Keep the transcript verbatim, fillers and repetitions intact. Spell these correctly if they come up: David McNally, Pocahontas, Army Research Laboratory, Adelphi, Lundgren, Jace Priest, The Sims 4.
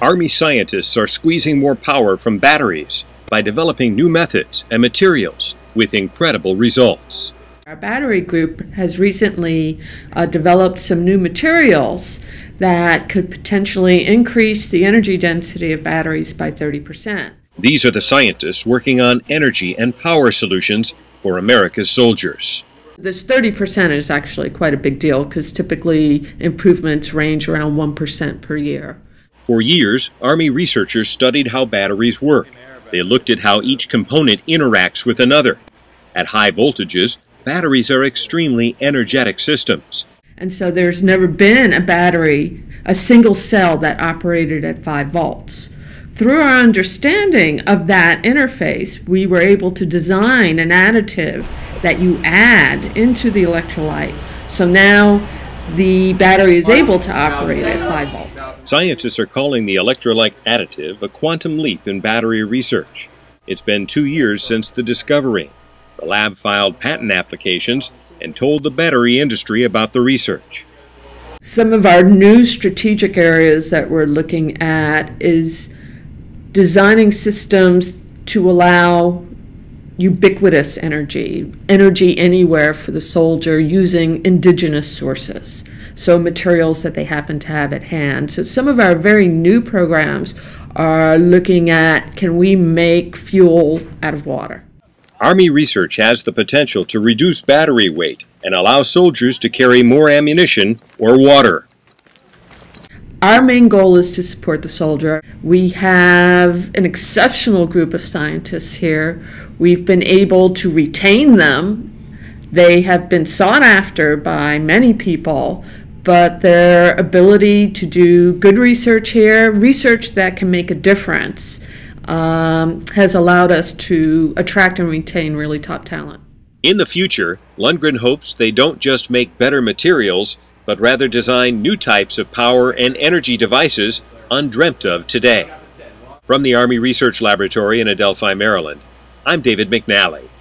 Army scientists are squeezing more power from batteries by developing new methods and materials with incredible results. Our battery group has recently uh, developed some new materials that could potentially increase the energy density of batteries by thirty percent. These are the scientists working on energy and power solutions for America's soldiers. This thirty percent is actually quite a big deal because typically improvements range around one percent per year. For years, Army researchers studied how batteries work. They looked at how each component interacts with another. At high voltages, batteries are extremely energetic systems. And so there's never been a battery, a single cell that operated at five volts. Through our understanding of that interface, we were able to design an additive that you add into the electrolyte. So now the battery is able to operate at five volts. Scientists are calling the electrolyte additive a quantum leap in battery research. It's been two years since the discovery. The lab filed patent applications and told the battery industry about the research. Some of our new strategic areas that we're looking at is designing systems to allow ubiquitous energy, energy anywhere for the soldier using indigenous sources, so materials that they happen to have at hand. So some of our very new programs are looking at, can we make fuel out of water? Army research has the potential to reduce battery weight and allow soldiers to carry more ammunition or water. Our main goal is to support the soldier. We have an exceptional group of scientists here. We've been able to retain them. They have been sought after by many people, but their ability to do good research here, research that can make a difference, Um, has allowed us to attract and retain really top talent. In the future, Lundgren hopes they don't just make better materials, but rather design new types of power and energy devices undreamt of today. From the Army Research Laboratory in Adelphi, Maryland, I'm David McNally.